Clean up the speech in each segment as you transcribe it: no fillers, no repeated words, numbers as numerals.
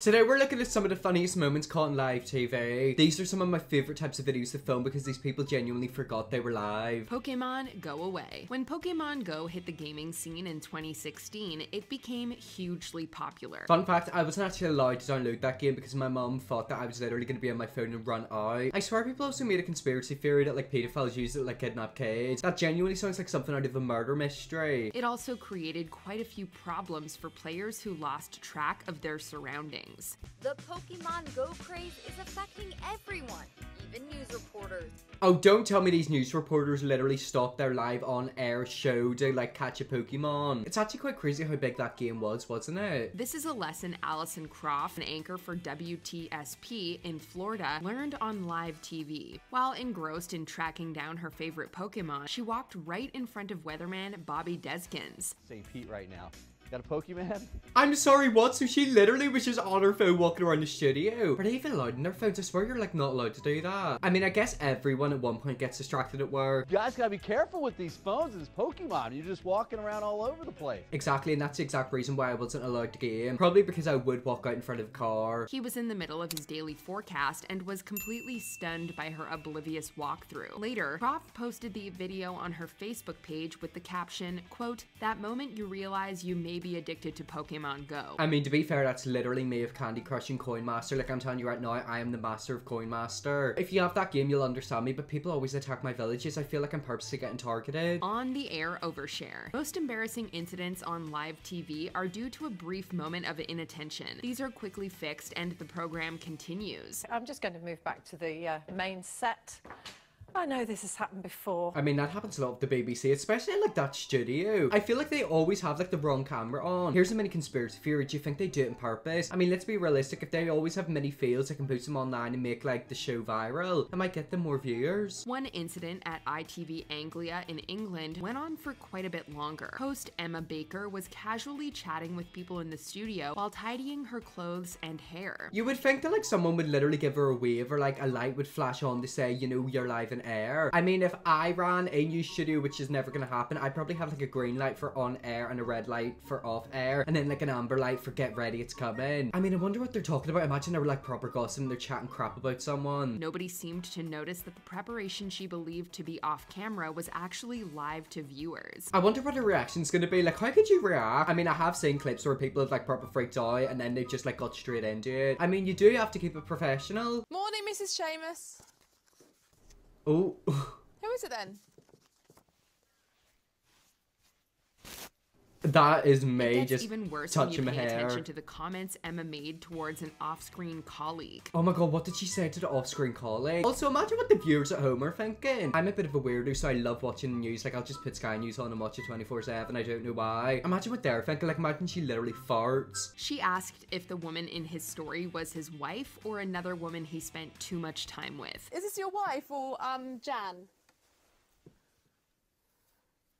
Today we're looking at some of the funniest moments caught on live TV. These are some of my favourite types of videos to film because these people genuinely forgot they were live. Pokemon Go away. When Pokemon Go hit the gaming scene in 2016, it became hugely popular. Fun fact, I wasn't actually allowed to download that game because my mum thought that I was literally going to be on my phone and run out. I swear people also made a conspiracy theory that like paedophiles use it to like kidnap kids. That genuinely sounds like something out of a murder mystery. It also created quite a few problems for players who lost track of their surroundings. The Pokemon Go craze is affecting everyone, even news reporters. Oh, don't tell me these news reporters literally stopped their live on-air show to, like, catch a Pokemon. It's actually quite crazy how big that game was, wasn't it? This is a lesson Allison Croft, an anchor for WTSP in Florida, learned on live TV. While engrossed in tracking down her favorite Pokemon, she walked right in front of weatherman Bobby Deskins. St. Pete right now. Got a Pokemon? I'm sorry, what? So she literally was just on her phone walking around the studio. Are they even allowed in their phones? I swear you're like not allowed to do that. I mean, I guess everyone at one point gets distracted at work. You guys gotta be careful with these phones and this Pokemon. You're just walking around all over the place. Exactly, and that's the exact reason why I wasn't allowed to game. Probably because I would walk out in front of a car. He was in the middle of his daily forecast and was completely stunned by her oblivious walkthrough. Later, Croft posted the video on her Facebook page with the caption, quote, "That moment you realize you may be addicted to Pokemon Go." I mean, to be fair, that's literally me of Candy Crush and Coin Master. Like, I'm telling you right now, I am the master of Coin Master. If you have that game, you'll understand me, but people always attack my villages. I feel like I'm purposely getting targeted. On the air overshare. Most embarrassing incidents on live TV are due to a brief moment of inattention. These are quickly fixed and the program continues. I'm just going to move back to the main set. I know this has happened before. I mean, that happens a lot with the BBC, especially in, like, that studio. I feel like they always have, like, the wrong camera on. Here's a mini conspiracy theory. Do you think they do it on purpose? I mean, let's be realistic. If they always have many fails, they can post them online and make, like, the show viral. That might get them more viewers. One incident at ITV Anglia in England went on for quite a bit longer. Host Emma Baker was casually chatting with people in the studio while tidying her clothes and hair. You would think that, like, someone would literally give her a wave or, like, a light would flash on to say, you know, you're live in air. I mean, if I ran a new studio, which is never gonna happen, I'd probably have like a green light for on air and a red light for off air and then like an amber light for get ready, it's coming. I mean, I wonder what they're talking about. Imagine they were like proper gossip and they're chatting crap about someone. Nobody seemed to notice that the preparation she believed to be off camera was actually live to viewers. I wonder what her reaction's gonna be. Like, how could you react? I mean, I have seen clips where people have like proper freaked out and then they've just like got straight into it. I mean, you do have to keep it professional. Morning, Mrs. Seamus. Oh. Who is it then? That is me just even worse touching my hair. Pay attention to the comments Emma made towards an off-screen colleague. Oh my god, what did she say to the off-screen colleague? Also, imagine what the viewers at home are thinking. I'm a bit of a weirdo, so I love watching the news. Like, I'll just put Sky News on and watch it 24/7. I don't know why. Imagine what they're thinking. Like, imagine she literally farts. She asked if the woman in his story was his wife or another woman he spent too much time with. Is this your wife or Jan?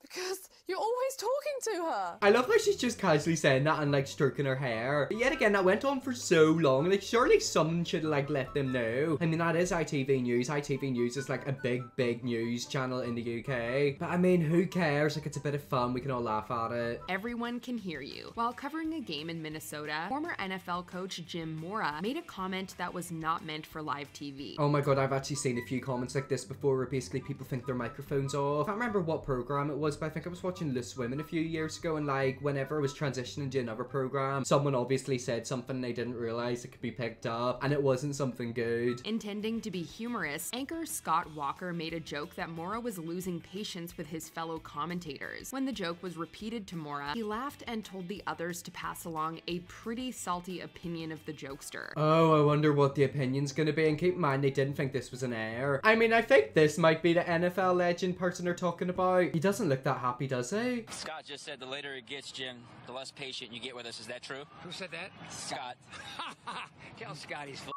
Because you're always talking to her. I love how she's just casually saying that and like stroking her hair. But yet again, that went on for so long. Like, surely someone should like let them know. I mean, that is ITV News. ITV News is like a big news channel in the UK. But I mean, who cares? Like, it's a bit of fun. We can all laugh at it. Everyone can hear you. While covering a game in Minnesota, former NFL coach Jim Mora made a comment that was not meant for live TV. Oh my god, I've actually seen a few comments like this before where basically people think their microphone's off. I can't remember what program it was, but I think I was watching Loose Women a few years ago, and like whenever I was transitioning to another program, someone obviously said something they didn't realize it could be picked up, and it wasn't something good. Intending to be humorous, anchor Scott Walker made a joke that Mora was losing patience with his fellow commentators. When the joke was repeated to Mora, he laughed and told the others to pass along a pretty salty opinion of the jokester. Oh, I wonder what the opinion's gonna be, and keep in mind they didn't think this was an air. I mean, I think this might be the NFL legend person they're talking about. He doesn't look that happy, does he? Scott just said the later it gets, Jim, the less patient you get with us. Is that true? Who said that? Scott. Tell Scott he's full.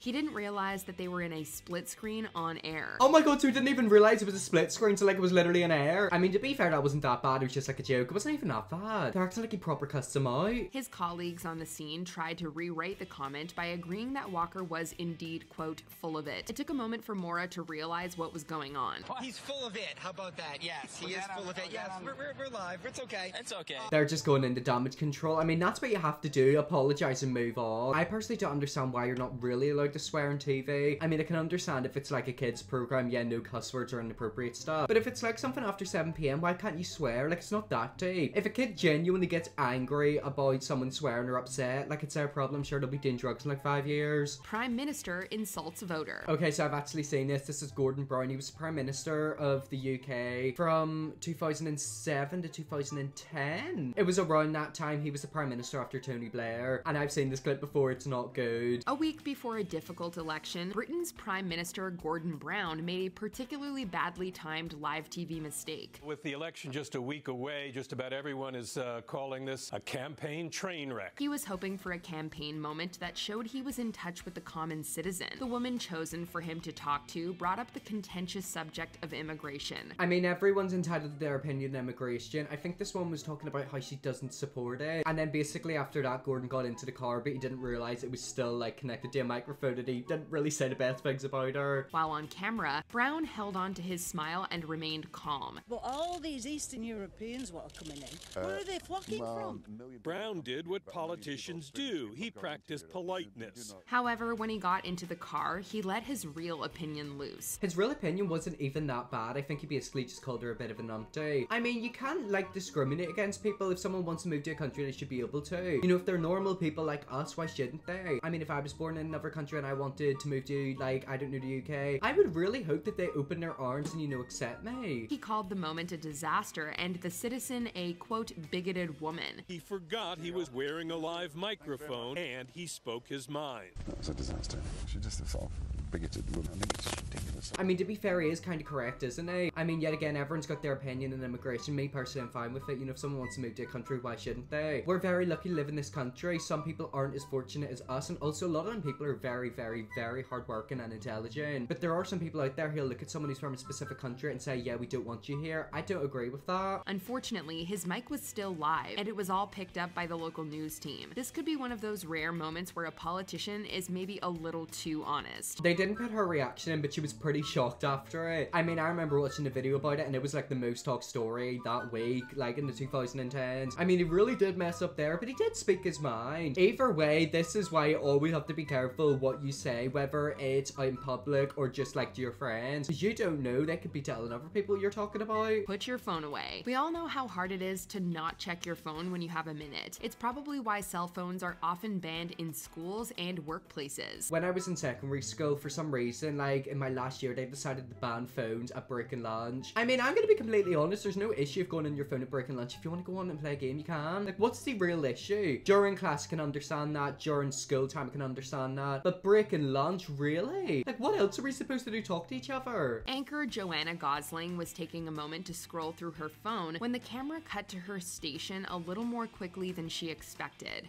He didn't realize that they were in a split screen on air. Oh my god, so he didn't even realize it was a split screen, so like it was literally on air. I mean, to be fair, that wasn't that bad. It was just like a joke. It wasn't even that bad. They're acting like he proper cussed him out. His colleagues on the scene tried to rewrite the comment by agreeing that Walker was indeed, quote, full of it. It took a moment for Mora to realize what was going on. He's full of it. How about that? Yes, he is full of it. Yes, we're live. It's okay. It's okay. They're just going into damage control. I mean, that's what you have to do. Apologize and move on. I personally don't understand why you're not really allowed to swear on TV. I mean, I can understand if it's like a kid's program, yeah, no cuss words or inappropriate stuff. But if it's like something after 7 p.m, why can't you swear? Like, it's not that deep. If a kid genuinely gets angry about someone swearing or upset, like, it's their problem. Sure, they'll be doing drugs in like 5 years. Prime Minister insults voter. Okay, so I've actually seen this. This is Gordon Brown. He was Prime Minister of the UK from 2007 to 2010. It was around that time he was the Prime Minister after Tony Blair. And I've seen this clip before. It's not good. A week before a difficult election, Britain's Prime Minister Gordon Brown made a particularly badly timed live TV mistake. With the election just a week away, just about everyone is calling this a campaign train wreck. He was hoping for a campaign moment that showed he was in touch with the common citizen. The woman chosen for him to talk to brought up the contentious subject of immigration. I mean, everyone's entitled to their opinion on immigration. I think this one was talking about how she doesn't support it. And then basically after that, Gordon got into the car, but he didn't realize it was still like connected to a microphone and he didn't really say the best things about her. While on camera, Brown held on to his smile and remained calm. Well, all these Eastern Europeans what are coming in, where are they flocking from? Brown did what politicians do. He practiced politeness. However, when he got into the car, he let his real opinion loose. His real opinion wasn't even that bad. I think he basically just called her a bit of an numpty. I mean, you can't like discriminate against people. If someone wants to move to a country, they should be able to. You know, if they're normal people like us, why shouldn't they? I mean, if I was born in another country and I wanted to move to, like, I don't know, the UK, I would really hope that they open their arms and, you know, accept me. He called the moment a disaster and the citizen a, quote, bigoted woman. He forgot he was wearing a live microphone and he spoke his mind. That's a disaster. She just is awful. Bigoted woman. I think it's ridiculous. I mean, to be fair, he is kind of correct, isn't he? I mean, yet again, everyone's got their opinion on immigration. Me personally, I'm fine with it. You know, if someone wants to move to a country, why shouldn't they? We're very lucky to live in this country. Some people aren't as fortunate as us, and also a lot of them people are very, very, very hardworking and intelligent. But there are some people out there who'll look at someone who's from a specific country and say, yeah, we don't want you here. I don't agree with that. Unfortunately, his mic was still live, and it was all picked up by the local news team. This could be one of those rare moments where a politician is maybe a little too honest. They didn't put her reaction in, but she was pretty shocked after it. I mean, I remember watching a video about it and it was like the most talked story that week, like in the 2010s. I mean, he really did mess up there, but he did speak his mind. Either way, this is why you always have to be careful what you say, whether it's out in public or just like to your friends, because you don't know, they could be telling other people you're talking about. Put your phone away. We all know how hard it is to not check your phone when you have a minute. It's probably why cell phones are often banned in schools and workplaces. When I was in secondary school, for some reason, like in my last year, they decided to ban phones at break and lunch. I mean, I'm gonna be completely honest, there's no issue of going on your phone at break and lunch. If you want to go on and play a game, you can. Like, what's the real issue? During class, I can understand that. During school time, I can understand that. But break and lunch, really? Like, what else are we supposed to do? Talk to each other? Anchor Joanna Gosling was taking a moment to scroll through her phone when the camera cut to her station a little more quickly than she expected.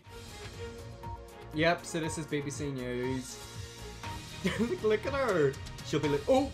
Yep, so this is BBC News. Look at her. She'll be like, oh.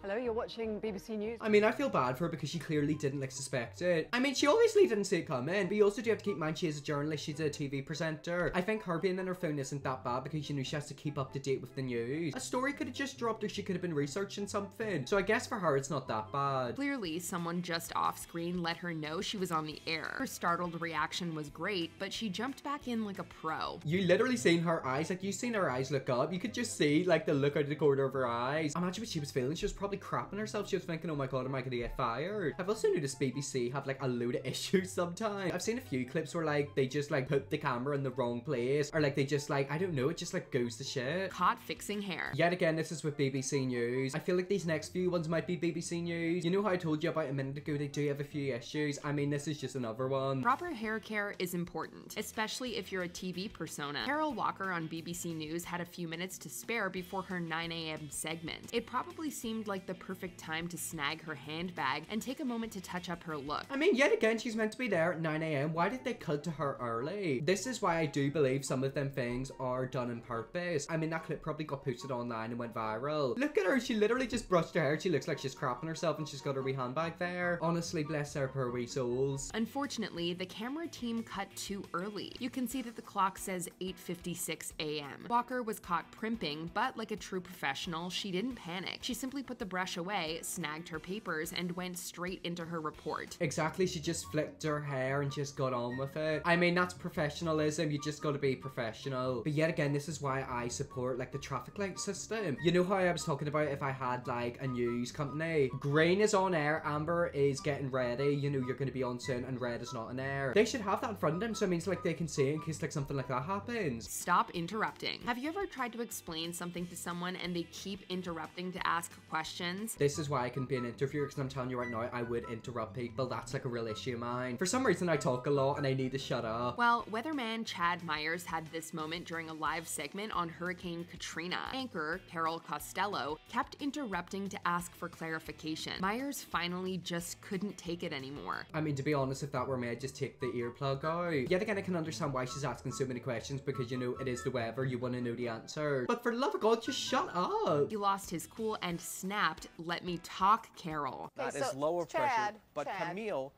Hello, you're watching BBC News. I mean, I feel bad for her because she clearly didn't, like, suspect it. I mean, she obviously didn't see it coming, but you also do have to keep in mind she is a journalist, she's a TV presenter. I think her being on her phone isn't that bad because, you know, she has to keep up to date with the news. A story could have just dropped or she could have been researching something. So I guess for her, it's not that bad. Clearly, someone just off screen let her know she was on the air. Her startled reaction was great, but she jumped back in like a pro. You literally seen her eyes, like, you've seen her eyes look up. You could just see, like, the look out of the corner of her eyes. Imagine what she was feeling. She was probably crapping herself. She was thinking, oh my god, am I gonna get fired? I've also noticed BBC have like a load of issues sometimes. I've seen a few clips where like they just like put the camera in the wrong place, or like they just like, I don't know, it just like goes to shit. Caught fixing hair. Yet again, this is with BBC News. I feel like these next few ones might be BBC News. You know how I told you about a minute ago, they do have a few issues. I mean, this is just another one. Proper hair care is important, especially if you're a TV persona. Carol Walker on BBC News had a few minutes to spare before her 9 a.m. segment. It probably seemed like like the perfect time to snag her handbag and take a moment to touch up her look. I mean, yet again, she's meant to be there at 9 a.m. Why did they cut to her early? This is why I do believe some of them things are done on purpose. I mean, that clip probably got posted online and went viral. Look at her, she literally just brushed her hair. She looks like she's crapping herself and she's got her wee handbag there. Honestly, bless her poor wee souls. Unfortunately, the camera team cut too early. You can see that the clock says 8:56 a.m. Walker was caught primping, but like a true professional, she didn't panic. She simply put the brush away, snagged her papers, and went straight into her report. Exactly, she just flicked her hair and just got on with it. I mean, that's professionalism. You just gotta be professional. But yet again, this is why I support like the traffic light system. You know how I was talking about if I had like a news company? Green is on air, amber is getting ready, you know you're gonna be on soon, and red is not on air. They should have that in front of them, so it means like they can see it in case like something like that happens. Stop interrupting. Have you ever tried to explain something to someone and they keep interrupting to ask questions? This is why I can be an interviewer, because I'm telling you right now, I would interrupt people. That's like a real issue of mine. For some reason, I talk a lot and I need to shut up. Well, weatherman Chad Myers had this moment during a live segment on Hurricane Katrina. Anchor Carol Costello kept interrupting to ask for clarification. Myers finally just couldn't take it anymore. I mean, to be honest, if that were me, I'd just take the earplug out. Yet again, I can understand why she's asking so many questions, because you know, it is the weather, you want to know the answer. But for the love of God, just shut up. He lost his cool and snapped, "Let me talk, Carol." That is lower pressure, but Camille,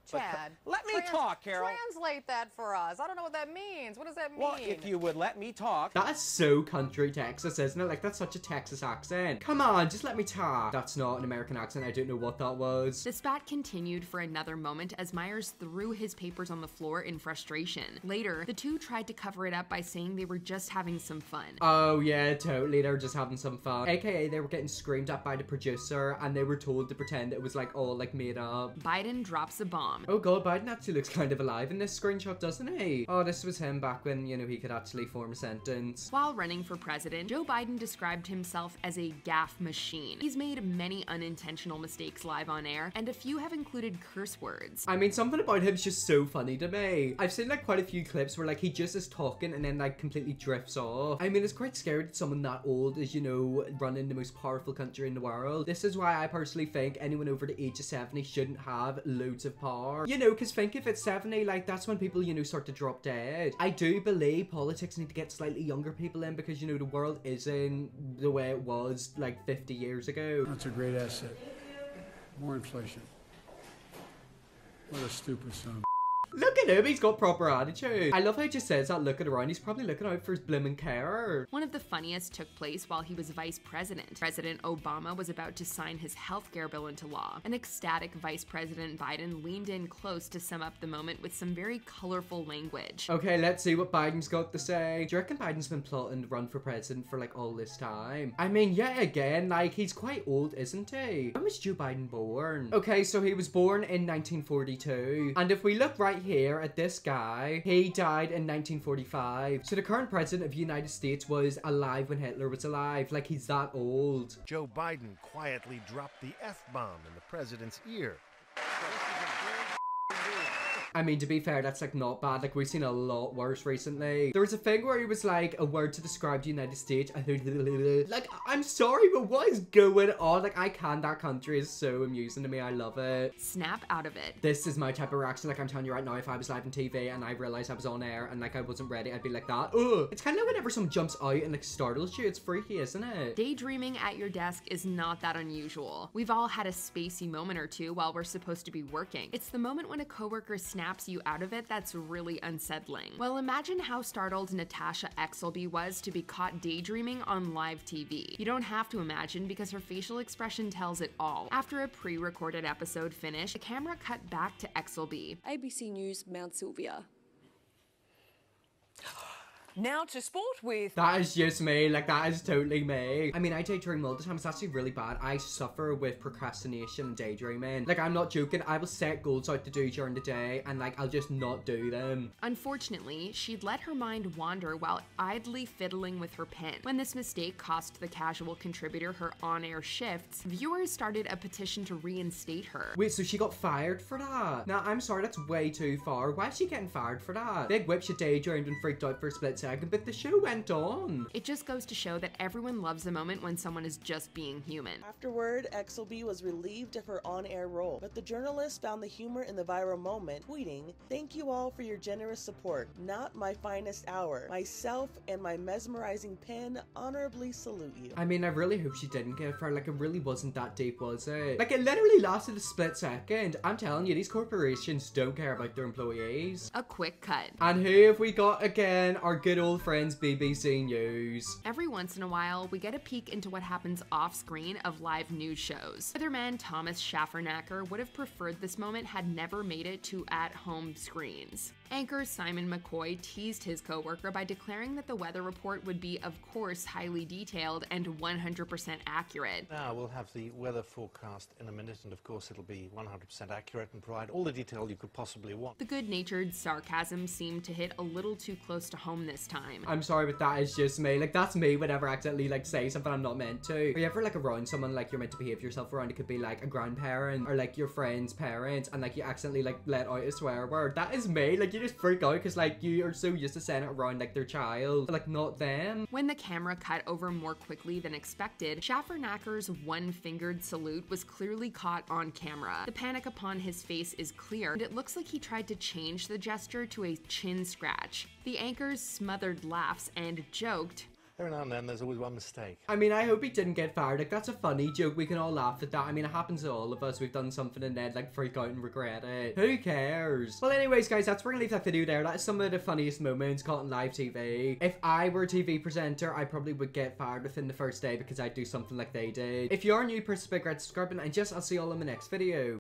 let me talk, Carol. Translate that for us. I don't know what that means. What does that mean? Well, if you would let me talk. That is so country Texas, isn't it? Like, that's such a Texas accent. Come on, just let me talk. That's not an American accent. I don't know what that was. The spat continued for another moment as Myers threw his papers on the floor in frustration. Later, the two tried to cover it up by saying they were just having some fun. Oh yeah, totally. They were just having some fun. AKA, they were getting screamed at by the producer and they were told to pretend it was like all like made up. Biden drops a bomb. Oh God, Biden actually looks kind of alive in this screenshot, doesn't he? Oh, this was him back when, you know, he could actually form a sentence. While running for president, Joe Biden described himself as a gaffe machine. He's made many unintentional mistakes live on air, and a few have included curse words. I mean, something about him is just so funny to me. I've seen like quite a few clips where like he just is talking and then like completely drifts off. I mean, it's quite scary that someone that old is, you know, running the most powerful country in the world. This is why I personally think anyone over the age of 70 shouldn't have loads of power. You know, because think if it's 70, like that's when people, you know, start to drop dead. I do believe politics need to get slightly younger people in, because, you know, the world isn't the way it was like 50 years ago. That's a great asset. More inflation. What a stupid son. Look at him, he's got proper attitude. I love how he just says that looking around. He's probably looking out for his blimmin' care. One of the funniest took place while he was vice president. President Obama was about to sign his healthcare bill into law. An ecstatic Vice President Biden leaned in close to sum up the moment with some very colorful language. Okay, let's see what Biden's got to say. Do you reckon Biden's been plotting to run for president for like all this time? I mean, yet again, like he's quite old, isn't he? When was Joe Biden born? Okay, so he was born in 1942. And if we look right here at this guy, he died in 1945. So the current president of the United States was alive when Hitler was alive. Like, he's that old. Joe Biden quietly dropped the F-bomb in the president's ear. I mean, to be fair, that's like not bad. Like, we've seen a lot worse recently. There was a thing where he was like, a word to describe the United States. Like, I'm sorry, but what is going on? Like, that country is so amusing to me. I love it. Snap out of it. This is my type of reaction. Like, I'm telling you right now, if I was live on TV and I realized I was on air and like I wasn't ready, I'd be like that. Ugh. It's kind of like whenever someone jumps out and like startles you. It's freaky, isn't it? Daydreaming at your desk is not that unusual. We've all had a spacey moment or two while we're supposed to be working. It's the moment when a coworker snaps you out of it that's really unsettling. Well, imagine how startled Natasha Exelby was to be caught daydreaming on live TV. You don't have to imagine, because her facial expression tells it all. After a pre-recorded episode finished, the camera cut back to Exelby. ABC News, Mount Sylvia. Now to sport with... That is just me. Like, that is totally me. I mean, I daydream all the time. It's actually really bad. I suffer with procrastination and daydreaming. Like, I'm not joking. I will set goals out to do during the day and, like, I'll just not do them. Unfortunately, she'd let her mind wander while idly fiddling with her pen. When this mistake cost the casual contributor her on-air shifts, viewers started a petition to reinstate her. Wait, so she got fired for that? Now, I'm sorry. That's way too far. Why is she getting fired for that? Big Whip, she daydreamed and freaked out for a split second. second, but the show went on. It just goes to show that everyone loves the moment when someone is just being human. Afterward, Exelby was relieved of her on-air role, but the journalist found the humor in the viral moment, tweeting, "Thank you all for your generous support. Not my finest hour. Myself and my mesmerizing pen honorably salute you." I mean, I really hope she didn't get far. Like, it really wasn't that deep, was it? Like, it literally lasted a split second. I'm telling you, these corporations don't care about their employees. A quick cut. And who have we got again? Our good old friends, BBC News. Every once in a while, we get a peek into what happens off screen of live news shows. Weatherman Thomas Schaffernacker would have preferred this moment had never made it to at-home screens. Anchor Simon McCoy teased his co-worker by declaring that the weather report would be, of course, highly detailed and 100% accurate. Now we'll have the weather forecast in a minute, and of course it'll be 100% accurate and provide all the detail you could possibly want. The good-natured sarcasm seemed to hit a little too close to home this time. I'm sorry, but that is just me. Like, that's me whenever I accidentally, like, say something I'm not meant to. Are you ever, like, around someone, like, you're meant to behave yourself around? It could be, like, a grandparent or, like, your friend's parents, and, like, you accidentally, like, let out a swear word. That is me. Like, you just freak out because, like, you are so used to saying it around, like, their child, but, like, not them. When the camera cut over more quickly than expected, Schaffernacker's one-fingered salute was clearly caught on camera. The panic upon his face is clear, and it looks like he tried to change the gesture to a chin scratch. The anchors smothered laughs and joked, "Every now and then, there's always one mistake." I mean, I hope he didn't get fired. Like, that's a funny joke. We can all laugh at that. I mean, it happens to all of us. We've done something and then, like, freak out and regret it. Who cares? Well, anyways, guys, that's where we're gonna leave that video there. That's some of the funniest moments caught on live TV. If I were a TV presenter, I probably would get fired within the first day because I'd do something like they did. If you're new, press the big red subscribe button, and I'll see you all in the next video.